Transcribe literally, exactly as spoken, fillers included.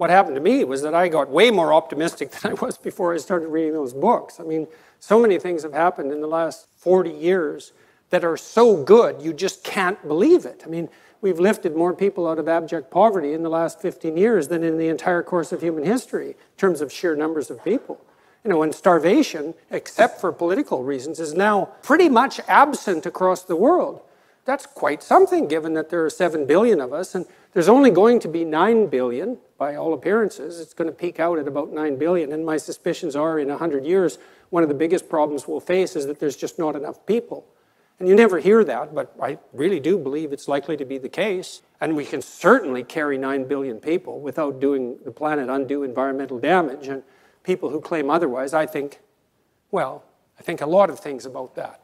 what happened to me was that I got way more optimistic than I was before I started reading those books. I mean, so many things have happened in the last forty years that are so good, you just can't believe it. I mean, we've lifted more people out of abject poverty in the last fifteen years than in the entire course of human history, in terms of sheer numbers of people. You know, and starvation, except for political reasons, is now pretty much absent across the world. That's quite something, given that there are seven billion of us, and there's only going to be nine billion, by all appearances. It's going to peak out at about nine billion, and my suspicions are in one hundred years, one of the biggest problems we'll face is that there's just not enough people. And you never hear that, but I really do believe it's likely to be the case. And we can certainly carry nine billion people without doing the planet undue environmental damage. And people who claim otherwise, I think, well, I think a lot of things about that.